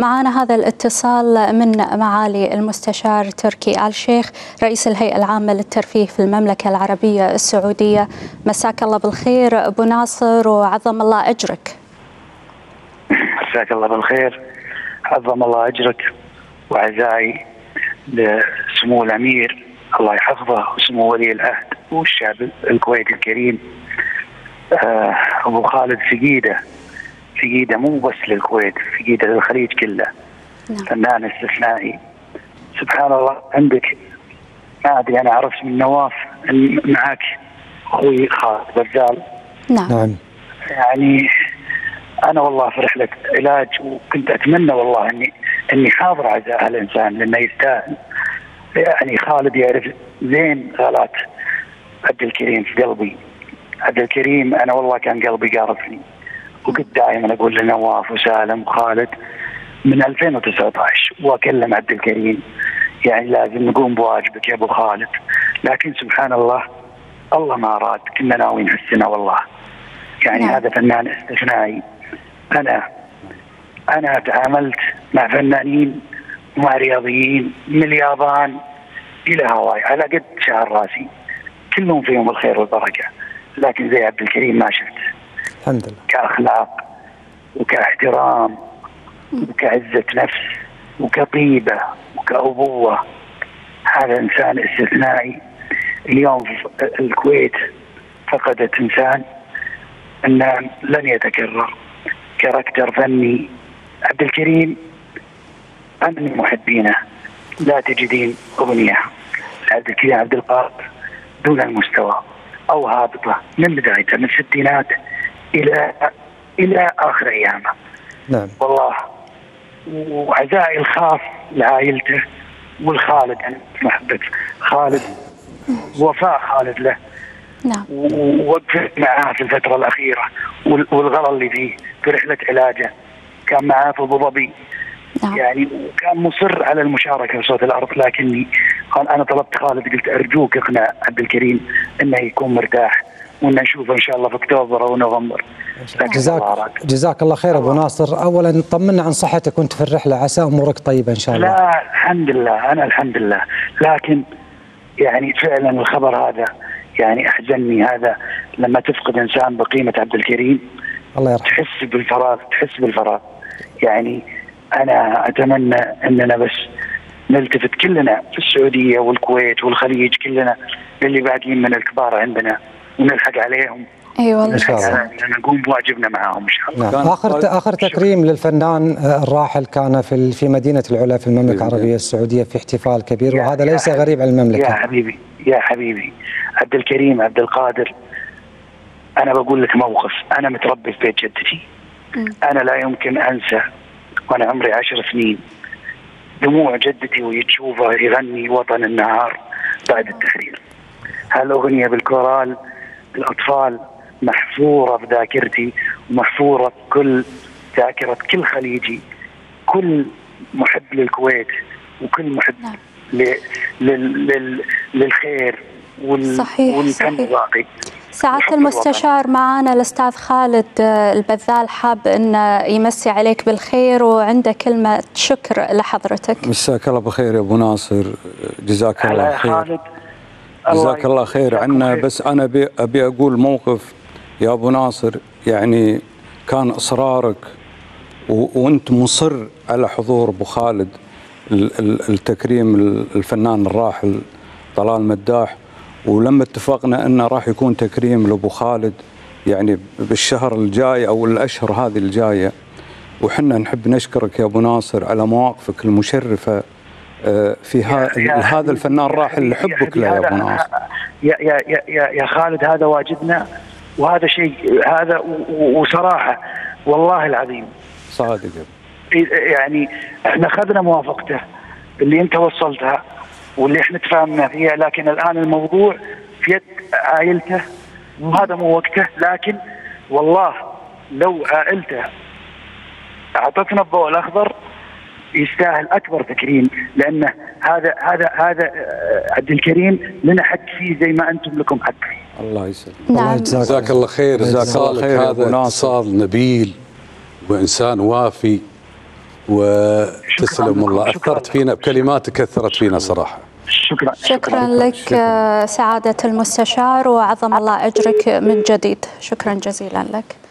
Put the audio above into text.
معانا هذا الاتصال من معالي المستشار تركي آل الشيخ رئيس الهيئة العامة للترفيه في المملكة العربية السعودية. مساك الله بالخير أبو ناصر وعظم الله أجرك. مساك الله بالخير، عظم الله أجرك وعزائي لسمو الأمير الله يحفظه وسمو ولي العهد والشعب الكويتي الكريم أبو خالد فقيدة مو بس للكويت، فقيدة للخليج كله. فنان استثنائي سبحان الله. عندك ما ادري انا عرفت من نواف معك اخوي خالد البذال. نعم يعني انا والله فرح لك علاج، وكنت اتمنى والله اني حاضر عزاء هالانسان لانه يستاهل. يعني خالد يعرف زين غلط عبد الكريم في قلبي. عبد الكريم انا والله كان قلبي قارفني، وكنت دائما اقول لنواف وسالم وخالد من 2019 واكلم عبد الكريم يعني لازم نقوم بواجبك يا ابو خالد، لكن سبحان الله الله ما اراد، كنا ناويين حسنا والله. يعني هذا فنان استثنائي. انا تعاملت مع فنانين ومع رياضيين من اليابان الى هاواي على قد شعر راسي، كلهم فيهم الخير والبركه، لكن زي عبد الكريم ما شفت. الحمد لله. كأخلاق وكاحترام وكعزة نفس وكطيبة وكأبوة. هذا إنسان استثنائي. اليوم الكويت فقدت إنسان أنه لن يتكرر. كاركتر فني عبد الكريم من محبينه لا تجدين أغنية عبد الكريم عبد القادر دون المستوى أو هابطة من بدايته من الستينات إلى آخر أيامه. نعم والله. وعزائي الخاص لعائلته والخالد، يعني محبة خالد ووفاء خالد له. نعم. ووقفت معاه في الفترة الأخيرة والغلط اللي فيه في رحلة علاجه، كان معاه في أبو ظبي. نعم. يعني وكان مصر على المشاركة في صوت العرض، لكني أنا طلبت خالد قلت أرجوك اقنع عبد الكريم أنه يكون مرتاح وإن نشوفه إن شاء الله في أكتوبر أو نوفمبر. جزاك الله خير أبو ناصر. أولا طمنا عن صحتك وأنت في الرحلة، عسى أمورك طيبة إن شاء الله. لا الحمد لله، أنا الحمد لله، لكن يعني فعلا الخبر هذا يعني أحزنني. هذا لما تفقد إنسان بقيمة عبد الكريم الله يرحمه تحس بالفراغ، تحس بالفراغ. يعني أنا أتمنى أننا بس نلتفت كلنا في السعودية والكويت والخليج كلنا للي باقيين من الكبار عندنا ونلحق عليهم. اي والله ان شاء الله نقوم بواجبنا معاهم ان شاء الله. نعم. اخر تكريم للفنان الراحل كان في مدينه العلا في المملكه العربيه السعوديه في احتفال كبير، وهذا ليس غريب على المملكه. يا حبيبي عبد الكريم عبد القادر انا بقول لك موقف. انا متربي في بيت جدتي. انا لا يمكن انسى وانا عمري 10 سنين دموع جدتي وهي تشوفه يغني وطن النهار بعد التحرير. هالاغنيه بالكورال الأطفال محفورة في ذاكرتي ومحفورة في كل ذاكرة كل خليجي، كل محب للكويت وكل محب للخير والفن الراقي. سعادة المستشار معانا الأستاذ خالد البذال حاب أن يمسي عليك بالخير وعنده كلمة شكر لحضرتك. مساك الله بخير يا أبو ناصر، جزاك الله خير. جزاك الله خير. عنا بس أنا أبي أقول موقف يا أبو ناصر. يعني كان إصرارك وأنت مصر على حضور أبو خالد التكريم الفنان الراحل طلال مداح، ولما اتفقنا أنه راح يكون تكريم لأبو خالد يعني بالشهر الجاي أو الأشهر هذه الجاية، وحنا نحب نشكرك يا أبو ناصر على مواقفك المشرفة في هذا الفنان الراحل اللي حبك له يا ابو ناصر. يا خالد هذا واجبنا، وهذا شيء هذا وصراحه والله العظيم صادق. يعني احنا اخذنا موافقته اللي انت وصلتها واللي احنا تفاهمنا فيها، لكن الان الموضوع في يد عائلته وهذا مو وقته. لكن والله لو عائلته اعطتنا الضوء الاخضر يستاهل اكبر تكريم، لانه هذا عبد الكريم لنا حق فيه زي ما انتم لكم حق فيه. الله يسلمك. نعم. جزاك الله خير. جزاك الله خير. هذا اتصال نبيل وانسان وافي وتسلم والله، أثرت فينا بكلماتك، أثرت فينا صراحة. شكرا لك سعادة المستشار، وعظم الله أجرك من جديد، شكرا جزيلا لك.